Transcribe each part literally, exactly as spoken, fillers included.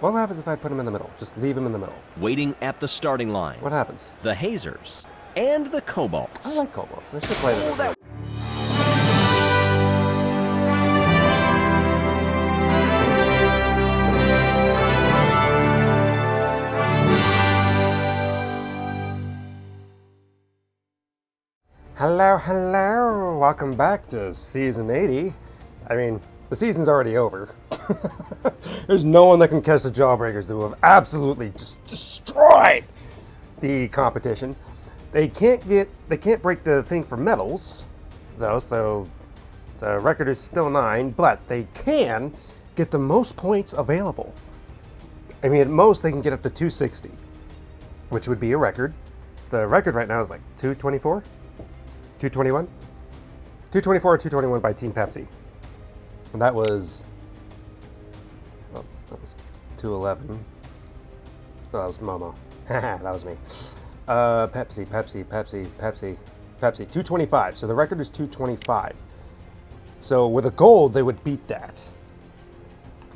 What happens if I put them in the middle? Just leave them in the middle. Waiting at the starting line. What happens? The Hazers and the Kobalts. I like Kobalts. I should play them. Oh, that Hello, hello. Welcome back to Season eighty. I mean, the season's already over. There's no one that can catch the Jawbreakers, who have absolutely just destroyed the competition. They can't get, they can't break the thing for medals, though, so the record is still nine, but they can get the most points available. I mean, at most they can get up to two sixty, which would be a record. The record right now is like two twenty-four? two twenty-one? two twenty-four or two twenty-one by Team Pepsi. And that was... Oh, that was two eleven. No, that was Momo. Haha, that was me. Uh, Pepsi, Pepsi, Pepsi, Pepsi, Pepsi. two twenty-five. So the record is two twenty-five. So with a gold, they would beat that.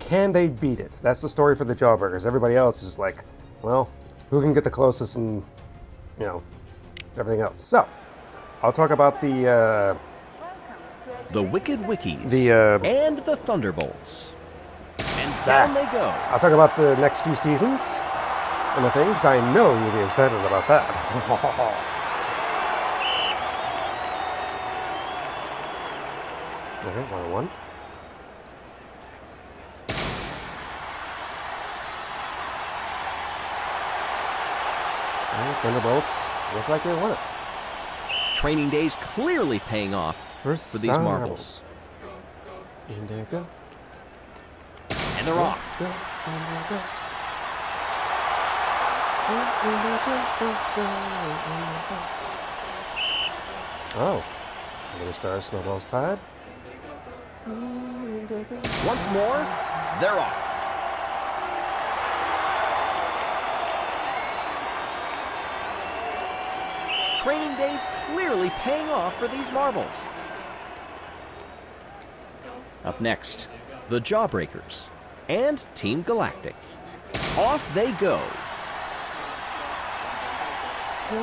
Can they beat it? That's the story for the Jawbreakers. Everybody else is like, well, who can get the closest and, you know, everything else. So... I'll talk about the uh, the Wicked Wickies the, uh, and the Thunderbolts, and down ah, they go. I'll talk about the next few seasons and the things. I know you'll be excited about that. All right, one oh one. All right, Thunderbolts look like they won it. Training days clearly paying off First for these marbles. And there go. And they're off. Oh. Little Star Snowballs tied. Once more, they're off. Training days clearly paying off for these marbles. Up next, the Jawbreakers and Team Galactic. Off they go. All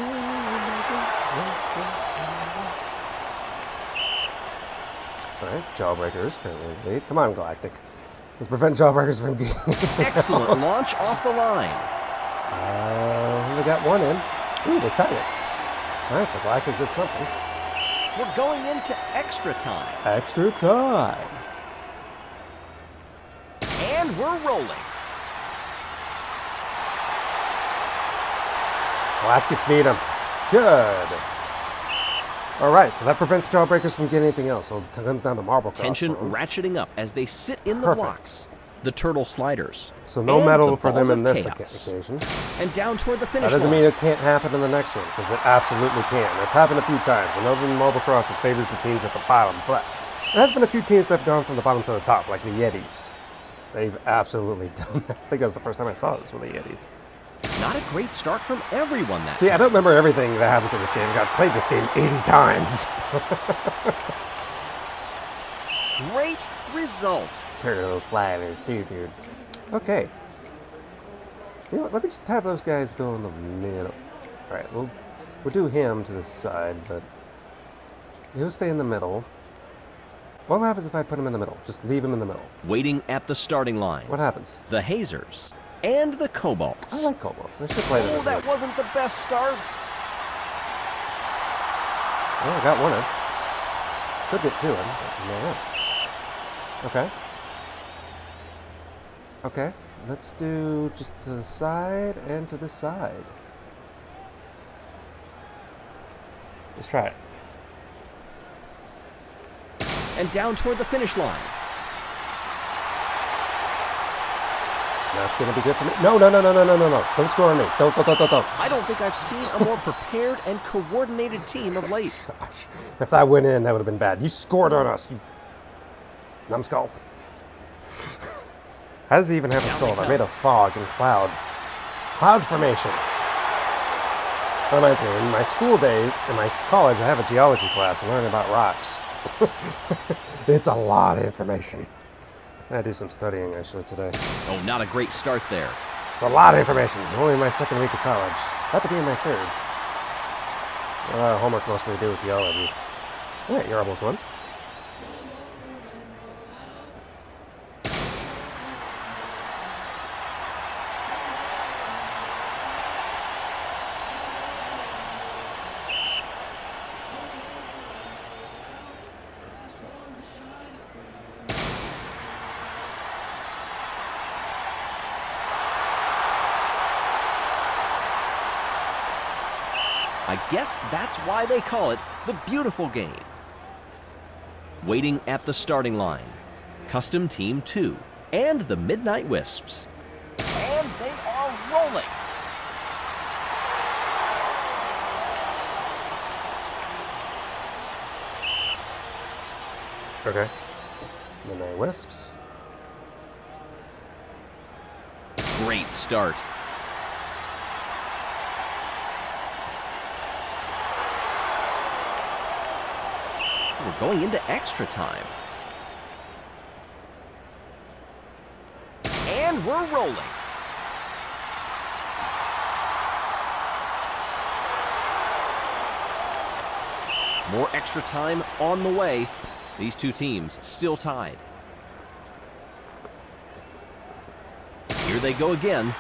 right, Jawbreakers currently lead. Come on, Galactic. Let's prevent Jawbreakers from getting excellent else. Launch off the line. Uh, they got one in. Ooh, they tied it. All right, so Galactic did something. We're going into extra time. Extra time. And we're rolling. Galactic beat him. Good. All right, so that prevents Jawbreakers from getting anything else. So it comes down to Marblocross. Tension ratcheting up as they sit in the blocks. The Turtle Sliders. So no medal for them in this occasion. And down toward the finish line. That doesn't mean it can't happen in the next one, because it absolutely can. It's happened a few times. And other than Marblocross, it favors the teams at the bottom. But there has been a few teams that have gone from the bottom to the top, like the Yetis. They've absolutely done that. I think that was the first time I saw this with the Yetis. Not a great start from everyone that See, time. I don't remember everything that happens in this game. I've played this game eighty times. Great result. Turtle Sliders, dude, dude. Okay. You know what, let me just have those guys go in the middle. All right, we'll, we'll do him to the side, but he'll stay in the middle. What happens if I put him in the middle? Just leave him in the middle. Waiting at the starting line. What happens? The Hazers and the Kobalts. I like Kobalts. I should play them. Oh, that well. Wasn't the best start. Oh, I got one in. Could get two in. No. Okay. Okay, let's do just to the side and to the side. Let's try it. And down toward the finish line. That's going to be good for me. No, no, no, no, no, no, no, no. Don't score on me. Don't, don't, don't, don't, don't. I don't think I've seen a more prepared and coordinated team of late. Gosh, if I went in, that would have been bad. You scored on us, you numbskull. How does he even have a skull? I made a fog and cloud. Cloud formations. That reminds me, in my school days, in my college, I have a geology class and learn about rocks. It's a lot of information. I do some studying actually today. Oh, not a great start there. It's a lot of information. Only my second week of college. About to be in my third. Uh, homework mostly to do with geology. All right, yarrbles one. I guess that's why they call it the beautiful game. Waiting at the starting line, Custom Team two and the Midnight Wisps. And they are rolling. Okay. Midnight Wisps. Great start. We're going into extra time. And we're rolling. More extra time on the way. These two teams still tied. Here they go again.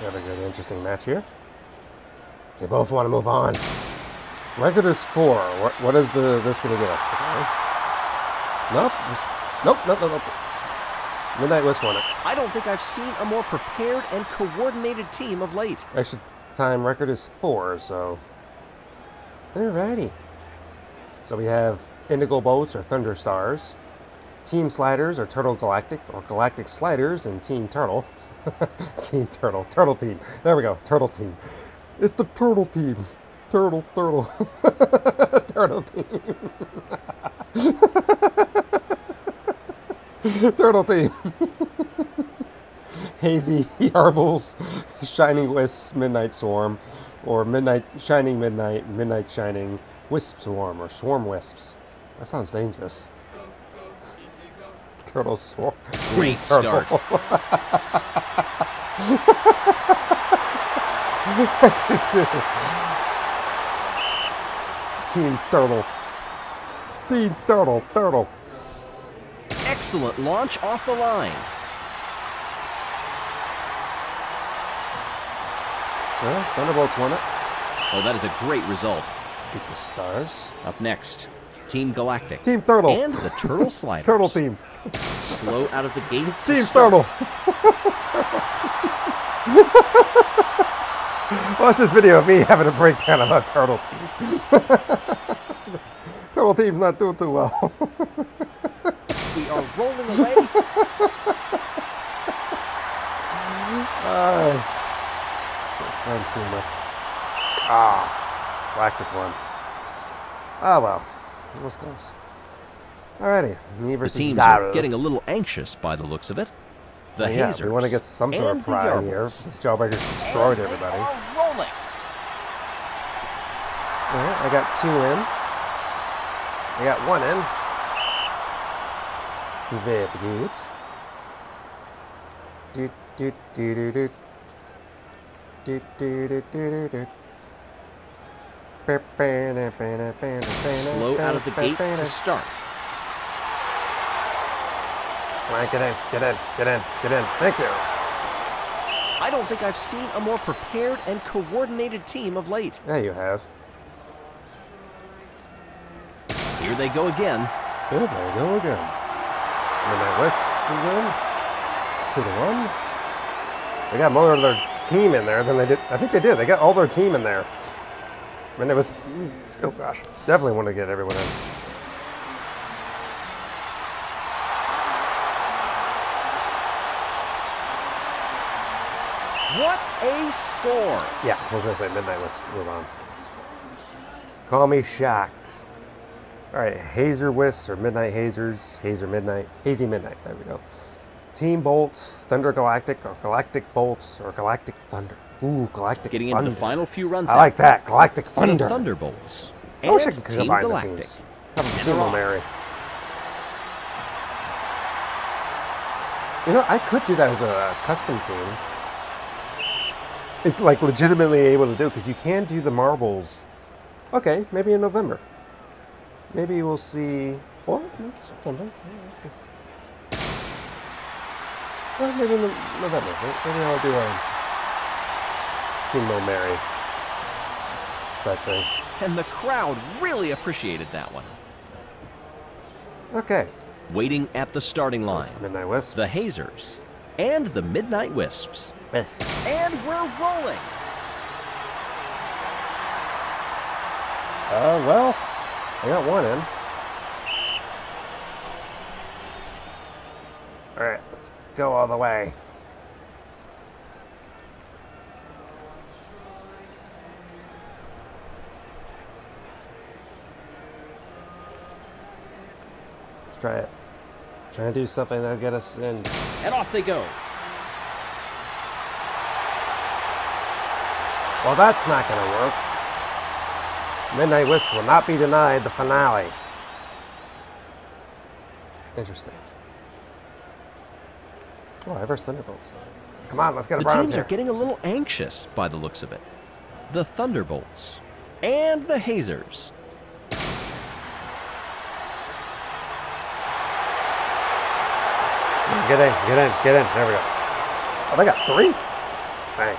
Got a good, interesting match here. They both want to move on. Record is four. What, what is the this going to give us? Okay. Nope. Nope, nope, nope, nope. Midnight Wisp won it. I don't think I've seen a more prepared and coordinated team of late. Extra time record is four, so... Alrighty. So we have Indigo Boats or Thunder Stars, Team Sliders or Turtle Galactic or Galactic Sliders, and Team Turtle. Team Turtle. Turtle Team. There we go. Turtle Team. It's the Turtle Team. Turtle, Turtle. Turtle Team. Turtle Team. Hazy, yarrbles, Shining Wisps, Midnight Swarm, or Midnight Shining Midnight, Midnight Shining Wisp Swarm, or Swarm Wisps. That sounds dangerous. Turtle Swarm. Great Turtle. Start. Team Turtle. Team Turtle, Turtle. Excellent launch off the line. Well, Thunderbolts won it. Oh, that is a great result. Keep the stars. Up next, Team Galactic. Team Turtle. And the Turtle Sliders. Turtle Team. Slow out of the gate. Team Turtle. Watch this video of me having a breakdown about Turtle Team. Turtle Team's not doing too well. We are rolling away. Uh, ah, Galactic one. Ah, oh, well. It was close. Alrighty. Me versus the teams are getting a little anxious by the looks of it. The well, yeah, Hazers. We want to get some sort of pride here. These Jawbreakers destroyed everybody. Rolling. All right, I got two in. I got one in. Very good. Do do do do do. Do do do do do. Slow out of the gate to start. All right, get in, get in, get in, get in. Thank you. I don't think I've seen a more prepared and coordinated team of late. Yeah, you have. Here they go again. Here they go again. Midnight Wisps is in. Two to one. They got more of their team in there than they did. I think they did. They got all their team in there. And it was, oh gosh, definitely want to get everyone in. What a score! Yeah, I was going to say Midnight Wisps. Move on. Call me shocked. All right, Hazer Wisps or Midnight Hazers. Hazer Midnight. Hazy Midnight. There we go. Team Bolt, Thunder Galactic, or Galactic Bolts, or Galactic Thunder. Ooh, Galactic Getting Thunder. into the final few runs. I like that. Galactic Thunder. Thunderbolts. I wish I could combine the teams. Have Team O'Mary. You know, I could do that as a custom team. It's like legitimately able to do, because you can do the marbles. Okay, maybe in November. Maybe we'll see, or no, September. Well, maybe in November. Maybe I'll do a Team O'Mary type thing. And the crowd really appreciated that one. Okay. Waiting at the starting line. Midnight Wisps. The Hazers. And the Midnight Wisps. Yes. And we're rolling. Uh, well, I got one in. All right, let's go all the way. Let's try it. Trying to do something that'll get us in. And off they go. Well, that's not going to work. Midnight Wisps will not be denied the finale. Interesting. Oh, I versus Thunderbolts. Come on, let's get a bronze. The teams here are getting a little anxious by the looks of it. The Thunderbolts and the Hazers. Get in, get in, get in. There we go. Oh, they got three? Bang.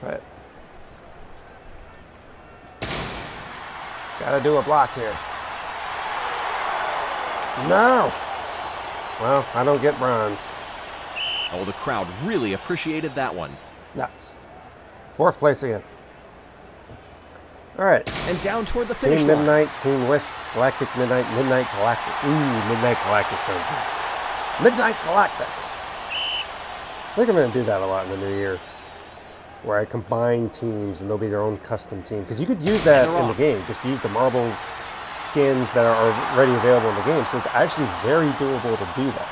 Try it. Gotta do a block here. No! Well, I don't get bronze. Oh, the crowd really appreciated that one. Nuts. Fourth place again. All right. And down toward the finish line. Team Midnight, Team Wisps, Galactic Midnight, Midnight Galactic. Ooh, Midnight Galactic sounds good. Midnight Galactic. I think I'm going to do that a lot in the new year, where I combine teams and they'll be their own custom team. Because you could use that in the game. Just use the marble skins that are already available in the game. So it's actually very doable to do that.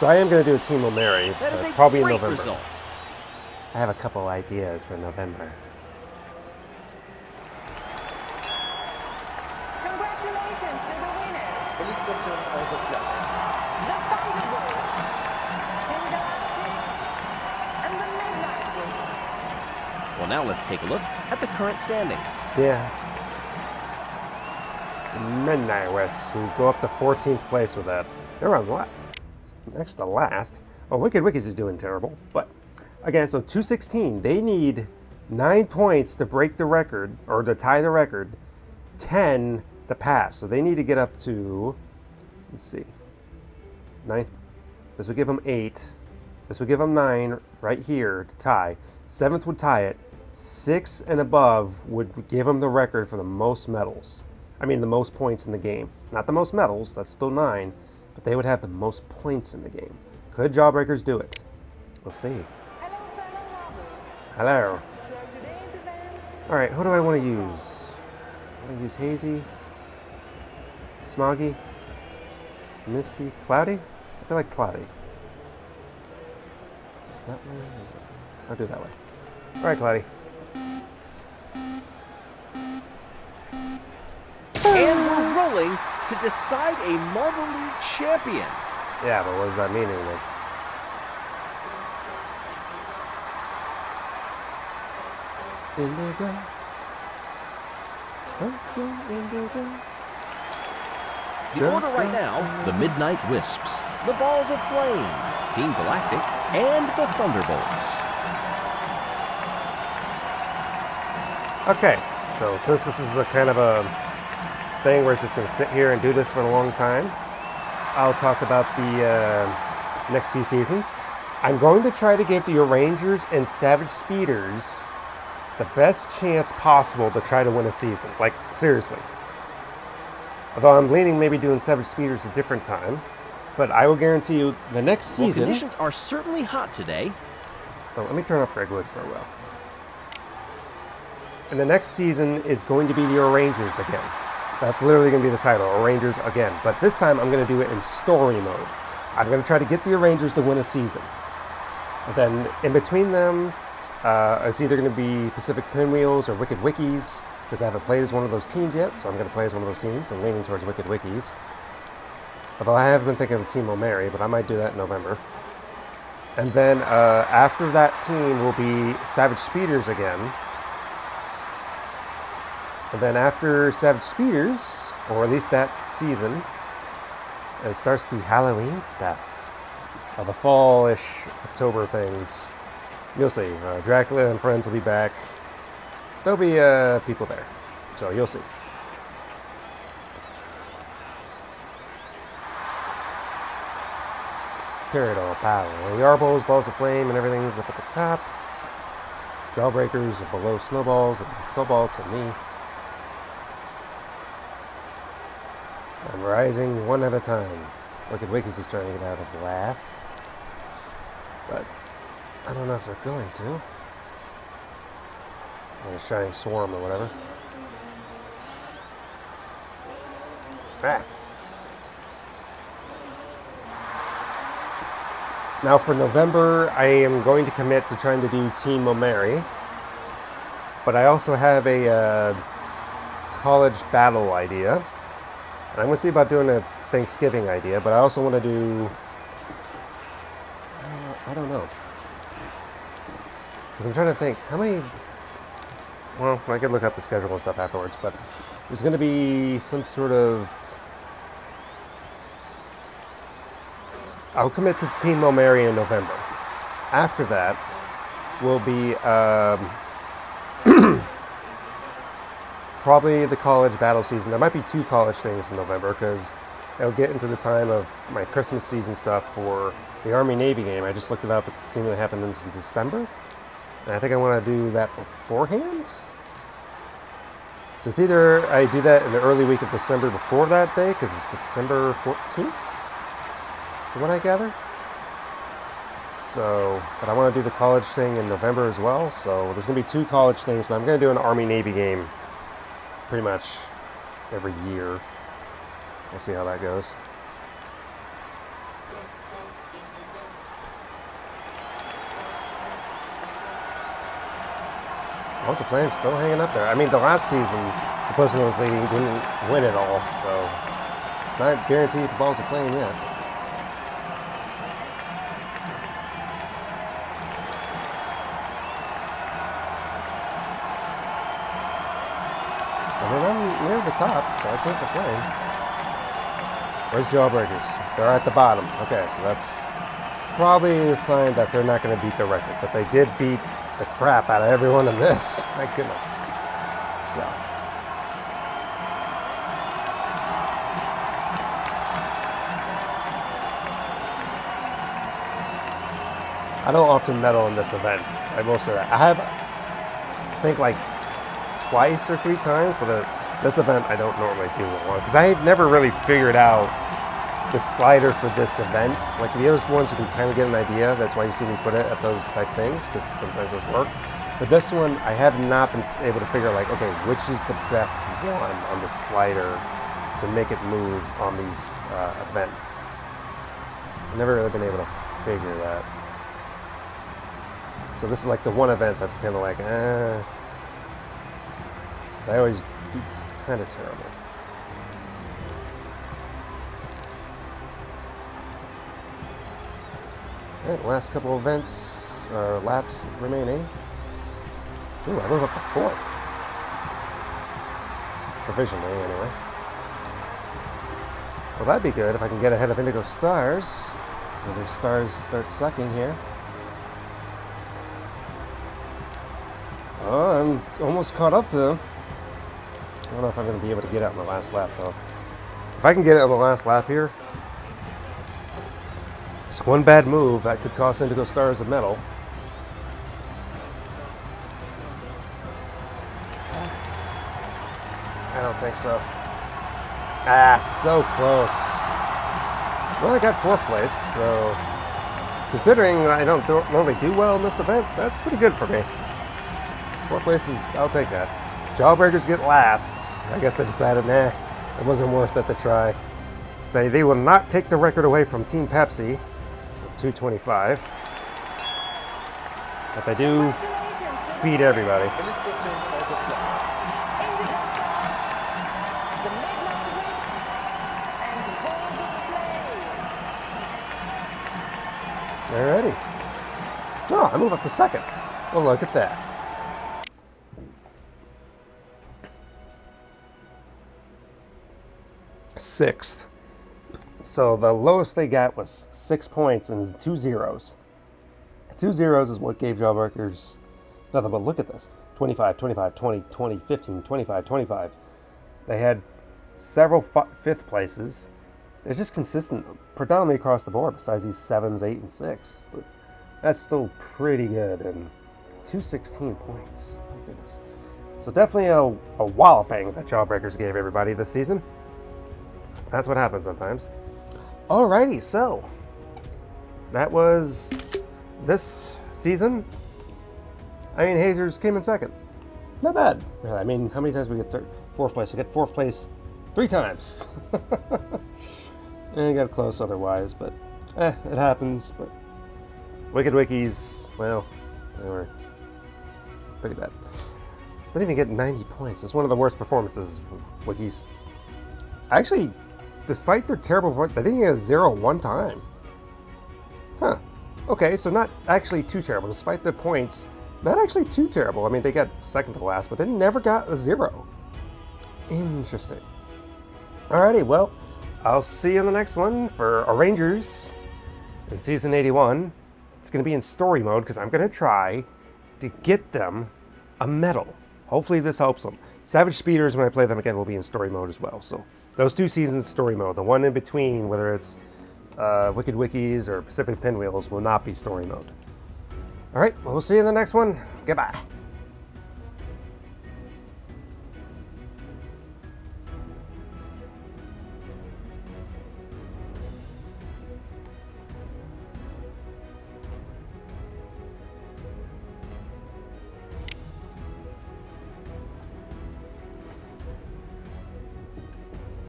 So I am going to do a Team O'Mary, uh, probably in November. Result. I have a couple ideas for November. Congratulations to the winners. The Thunderbolts, Team Galactic, and the Midnight Wisps. Well, now let's take a look at the current standings. Yeah. Midnight Wisps, who go up to fourteenth place with that. They're on what? Next to last. Oh, Wicked Wickies is doing terrible. But again, so two sixteen, they need nine points to break the record, or to tie the record, ten to pass. So they need to get up to, let's see, ninth. This would give them eight. This would give them nine right here to tie. Seventh would tie it. Six and above would give them the record for the most medals. I mean, the most points in the game. Not the most medals, that's still nine. But they would have the most points in the game. Could Jawbreakers do it? We'll see. Hello, Hello. All right, who do I want to use? I want to use Hazy, Smoggy, Misty, Cloudy? I feel like Cloudy. That way? I'll do it that way. All right, Cloudy. And we're rolling to decide a Marble League champion. Yeah, but what does that mean anyway? Indigo. Okay, Indigo. The order right now, the Midnight Wisps, the Balls of Flame, Team Galactic, and the Thunderbolts. Okay, so since this is a kind of a thing where it's just going to sit here and do this for a long time, I'll talk about the uh, next few seasons. I'm going to try to give the Orangers and Savage Speeders the best chance possible to try to win a season, like seriously. Although I'm leaning maybe doing Savage Speeders a different time, but I will guarantee you the next season... Well, conditions are certainly hot today. So let me turn off Greg Woods for a while. And the next season is going to be the Orangers again. That's literally going to be the title, Orangers again. But this time I'm going to do it in story mode. I'm going to try to get the Orangers to win a season. And then in between them, uh, it's either going to be Pacific Pinwheels or Wicked Wickies, because I haven't played as one of those teams yet, so I'm going to play as one of those teams. I'm leaning towards Wicked Wickies. Although I have been thinking of Team O'Mary, but I might do that in November. And then uh, after that team will be Savage Speeders again. And then after Savage Speeders, or at least that season, it starts the Halloween stuff. Uh, the fall-ish October things. You'll see. Uh, Dracula and friends will be back. There'll be uh, people there. So you'll see. Turtle power. Yarrbles, Balls of Flame, and everything's up at the top. Jawbreakers are below Snowballs, and Kobalts, and me. I'm rising one at a time. Wicked Wickies is trying to get out of the lath. But I don't know if they're going to. Or Shining Swarm or whatever. Ah. Now for November, I am going to commit to trying to do Team O'Mary. But I also have a uh, college battle idea. And I'm going to see about doing a Thanksgiving idea, but I also want to do, uh, I don't know, because I'm trying to think how many, well, I could look up the schedule and stuff afterwards, but there's going to be some sort of, I'll commit to Team O'Mary in November. After that will be um, probably the college battle season. There might be two college things in November, because it'll get into the time of my Christmas season stuff for the Army-Navy game. I just looked it up. It's seemingly happened in December. And I think I want to do that beforehand. So it's either I do that in the early week of December before that day, because it's December fourteenth, from what I gather. So, but I want to do the college thing in November as well. So there's going to be two college things, but I'm going to do an Army-Navy game pretty much every year. We'll see how that goes. Balls of Flame still hanging up there. I mean, the last season, the person who was leading didn't win it all, so it's not guaranteed for Balls of Flame yet. I mean, I'm near the top, so I can't complain. Where's Jawbreakers? They're at the bottom. Okay, so that's probably a sign that they're not going to beat the record, but they did beat the crap out of everyone in this. My goodness. So. I don't often medal in this event. I will say that. I have, I think, like twice or three times, but it, this event I don't normally do one, because I've never really figured out the slider for this event. Like the other ones, you can kind of get an idea. That's why you see me put it at those type things, because sometimes those work. But this one, I have not been able to figure out, like, okay, which is the best one on the slider to make it move on these uh, events. I've never really been able to figure that. So this is like the one event that's kind of like, eh. I always do. Kind of terrible. Alright, last couple events, or laps remaining. Ooh, I move up to fourth. Provisionally, anyway. Well, that'd be good if I can get ahead of Indigo Stars. Indigo Stars start sucking here. Oh, I'm almost caught up to. I don't know if I'm going to be able to get out in the last lap, though. If I can get out on the last lap here, just one bad move that could cost Indigo Stars a medal. I don't think so. Ah, so close. Well, I got fourth place, so considering I don't normally do well in this event, that's pretty good for me. Fourth place is, I'll take that. Jawbreakers get last. I guess they decided, nah, it wasn't worth it to try. So they will not take the record away from Team Pepsi of two twenty-five. But they do beat everybody. Indigo Stars, the Midnight Wisps, and Balls of Flame. Alrighty. No, I move up to second. Well, look at that. Sixth. So the lowest they got was six points and two zeros. Two zeros is what gave Jawbreakers nothing but look at this. twenty-five, twenty-five, twenty, twenty, fifteen, twenty-five, twenty-five. They had several fifth places. They're just consistent predominantly across the board besides these sevens, eight, and six. But that's still pretty good. And two hundred sixteen points. My goodness. So definitely a, a walloping that Jawbreakers gave everybody this season. That's what happens sometimes. Alrighty, so that was this season. I mean, Hazers came in second. Not bad. I mean, how many times did we get third, fourth place? We got fourth place three times. And it got close otherwise, but eh, it happens. But Wicked Wickies, well, they were pretty bad. They didn't even get ninety points. It's one of the worst performances, Wickies. Actually, despite their terrible performance, they didn't get a zero one time. Huh. Okay, so not actually too terrible, despite the points. Not actually too terrible. I mean, they got second to last, but they never got a zero. Interesting. Alrighty, well, I'll see you in the next one for Orangers in Season eighty-one. It's going to be in story mode because I'm going to try to get them a medal. Hopefully this helps them. Savage Speeders, when I play them again, will be in story mode as well. So those two seasons story mode. The one in between, whether it's uh, Wicked Wickies or Pacific Pinwheels, will not be story mode. All right, well, we'll see you in the next one. Goodbye.